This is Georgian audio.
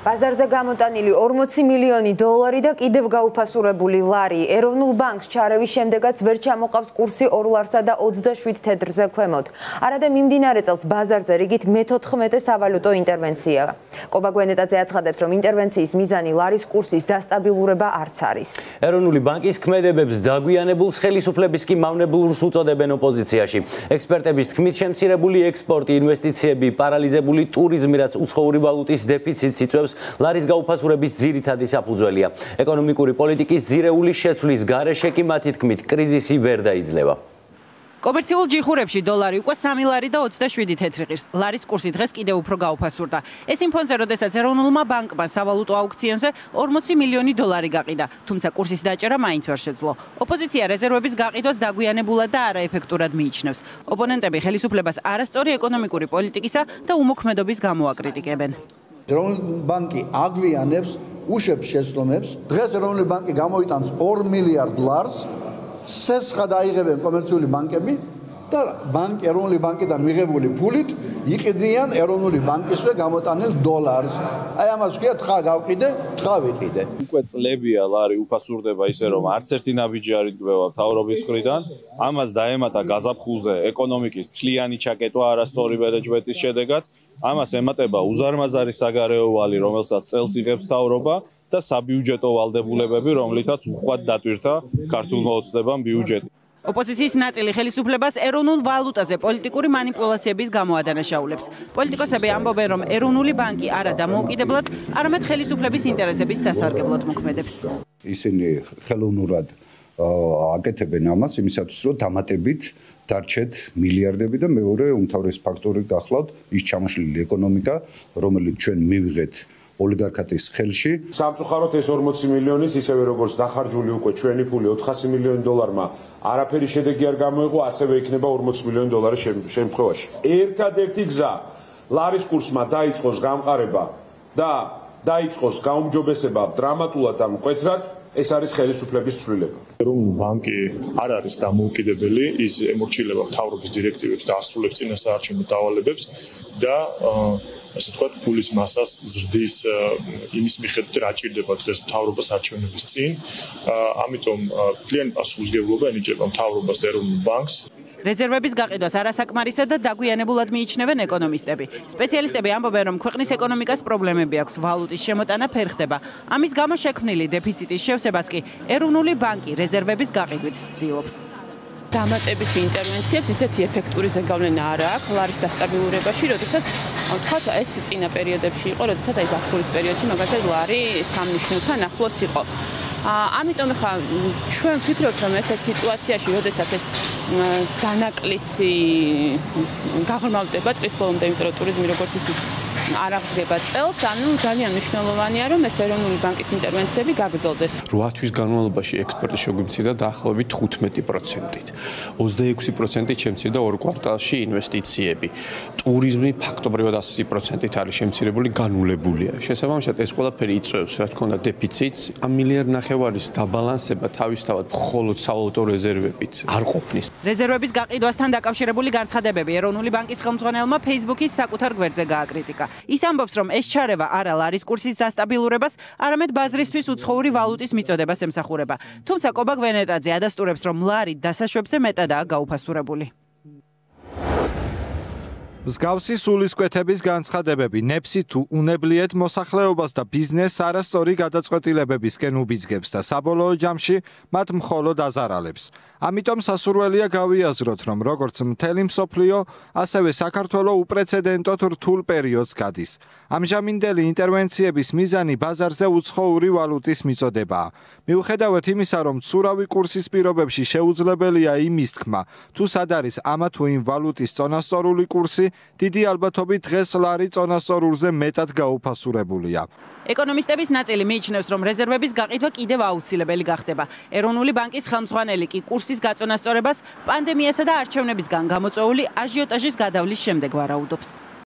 ბაზარზე გამოტანილი 40 მილიონი დოლარი და კიდევ გაუფასურებული ლარი. ეროვნულ ბანკს ჩარევის შემდეგაც ვერ ჩამოყავს კურსი 2 ლარსა და 27 თედრზე ქვემოთ. არადა მიმდინარე წელს ბაზარზე რიგით მე-14 სავალუტო ინტერვენცია. კობა გვენეტაძე აცხადებს, რომ ინტერვენციის მიზანი ლარის კურსის დასტაბილურება არც არის. ეროვნული ბანკის ქმედებებს დაგვიანებულს ხელისუფლების კი მავნებელს უწოდებენ ოპოზიციაში. ექსპერტების თქმით, შემცირებული ექსპორტი, ინვესტიციები, პარალიზებული ტურიზმი, რაც უცხოური ვალუტის დეფიციტს იწვევს. Ლარის გაუფასურების ძირითადი საფუძველია. Ეკონომიკური პოლიტიკის ძირეული შეცვლის გარეშე კი მათი თქმით კრიზისი ვერ დაიძლევა. კომერციულ ჯიხურებში დოლარი უკვე 3 ლარი და 27 თეთრი ღირს. ლარის კურსი დღეს კიდევ უფრო გაუფასურდა. ეს იმფონზე, როდესაც ეროვნულმა ბანკმა სავალუტო აუქციონზე 40 მილიონი დოლარი გაყიდა, თუმცა კურსის დაჭერა მაინც ვერ შეძლო. ოპოზიცია რეზერვების გაყიდვას დაგვიანებულად და არაეფექტურად მიიჩნევს. ოპონენტები ხელისუფლებას არასწორი ეკონომიკური პოლიტიკისა და უმოქმედობის გამო აკრიტიკებენ. Ეროვნული ბანკი აგვიანებს უშებს შეცდომებს. დღეს ეროვნული ბანკი გამოიტანს 2 მილიარდ ლარს, სესხა დაიღებენ კომერციული ბანკები და ეროვნული ბანკიდან მიღებული ფულით იყიდიან ეროვნული ბანკისვე გამოტანილ დოლარს. Აი ამას ვთქვია თხა გავყიდე, თხა ვიყიდე. უკვე წლებია ლარი უფასურდება ისე რომ არც ერთი ნაბიჯი არ იდგება თავრობის მხრიდან. ამას დაემატა გაზაფხულზე ეკონომიკის თლიანი ჩაკეტვა არასწორი ბერეჯვეტის შედეგად. ამას ემატება უზარმაზარი საგარეო ვალი, რომელსაც წელს იღებს თავრობა და საბიუჯეტო ვალდებულებები, რომლითაც უხვად დატვირთა ქართულმა ოცნებამ ბიუჯეტი. ოპოზიციის ნაწილი ხელისუფლებას ეროვნულ ვალუტაზე პოლიტიკური манипуляციების გამო ადანაშაულებს. პოლიტიკოსები ამბობენ, რომ ეროვნული ბანკი არა დამოუკიდებლად, არამედ ხელისუფლების ინტერესების სასარგებლოდ მოქმედებს. ისინი ხელოვნურად აკეთებენ ამას, იმისათვის რომ დამატებით დარჩეთ მილიარდები და მეორე უმთავრესი ფაქტორი გახლავთ ის ჩამოშლილი ეკონომიკა, რომელიც ჩვენ მივიღეთ ოლიგარქატის ხელში. სამწუხაროდ ეს 40 მილიონიც ისევე როგორც დახარჯული უკვე ჩვენი ფული 400 მილიონი დოლარმა არაფერი შედეგი არ გამოიღო, ასევე იქნება 40 მილიონი დოლარი შემთხვევაში. ერთადერთი გზა ლარის კურსმა დაიწყოს გამყარება და დაიწყოს გაუმჯობესება დრამატულად და მკვეთრად. ეს არის ხელისუფლების ცვლილება. ეროვნული ბანკი არ არის დამოუკიდებელი, ის ემორჩილება თავრობის დირექტივებს და ასრულებს წინასაარჩევნო დავალებებს და ასე ვთქვათ, ფულის მასას ზრდის იმის მიხედვით, რა ჭირდება დღეს თავრობას არჩევნების წინ. ამიტომ თლიანი პასუხისმგებლობა ენიჭება თავრობას და ეროვნულ ბანკს. რეზერვების გაყიდვას არასაკმარისა და დაგვიანებულად მიიჩნევენ ეკონომისტები. სპეციალისტები ამბობენ, რომ ქვეყნის ეკონომიკას პრობლემები აქვს, ვალუტის შემოტანა ფერხდება. ამის გამო შექმნილი დეფიციტის შევსებას კი ეროვნული ბანკი რეზერვების გაყიდვით ცდილობს. დამატებით ინტერვენციებს ისეთი ეფექტური ზეგავლენა არ აქვს ლარის დასტაბილურებაში, როდესაც თქვათ ეს წინა პერიოდებში იყო, როდესაც აი ზაფხულის პერიოდში მაგალითად ლარი 3 ნიშნულთან ახლოს იყო. ამიტომ ხა ჩვენ ვფიქრობთ, რომ ესეთ სიტუაციაში, როდესაც ეს განაკლისი გაღრმავდება წლის ბოლომდე, იმიტომ რომ ტურიზმი როგორც ვიცით არ აღდგება წელს, ანუ ძალიან მნიშვნელოვანია, რომ ეს ეროვნული ბანკის ინტერვენციები გაგრძელდეს. 8 თვის განმავლობაში ექსპორტი შეგვიმცირდა დაახლოებით 15%-ით. 26%-ით შემცირდა 2 კვარტალში ინვესტიციები. ტურიზმი ფაქტობრივად 100%-ით არის შემცირებული, განულებულია. შესაბამისად, ეს ყველაფერი იწვევს, რა თქმა უნდა, დეფიციტს. ამ 1,5 მილიარდის დაბალანსება თავისთავად მხოლოდ სავალუტო რეზერვებით არ ყოფნის. რეზერვების გაყიდვასთან დაკავშირებული განცხადებები ეროვნული ბანკის ხელმძღვანელმა Facebook-ის საკუთარ გვერდზე გააკრიტიკა. ის ამბობს, რომ ეს ჩარევა არა ლარის კურსის დასტაბილურებას, არამედ ბაზრისთვის უცხოური ვალუტის მიწოდებას ემსახურება. თუმცა კობა გვენეტაძე ადასტურებს, რომ ლარი დასაშვებზე მეტადაა გაუფასურებული. მსგავსი სულისკვეთების განცხადებები ნებსი თუ უნებლიეთ მოსახლეობას და ბიზნესს არასწორი გადაწყვეტილებებისკენ უბიძგებს და საბოლოო ჯამში მათ მხოლოდ აზარალებს. ამიტომ სასურველია გავიაზროთ, რომ როგორც მთელი მსოფლიო, ასევე საქართველოს უპრეცედენტოდ რთულ პერიოდს გადის. ამჟამინდელი ინტერვენციების მიზანი ბაზარზე უცხოური ვალუტის მიწოდებაა. მიუხედავად იმისა, რომ ცურავი კურსის პირობებში შეუძლებელია იმის თქმა, თუ სად არის ამა თუ იმ ვალუტის წონასწორული კურსი, დიდი ალბათობით დღეს ლარი წონასწორულზე მეტად გაუფასურებულია. ეკონომისტების ნაწილი მიიჩნევს, რომ რეზერვების გაყიდვა კიდევ აუცილებელი გახდება. ეროვნული ბანკის ხელმძღვანელი კი კურსის გაწონასწორებას პანდემიასა და არჩევნებისგან გამოწვეული აჟიოტაჟის გადავლის შემდეგ ვარაუდობს.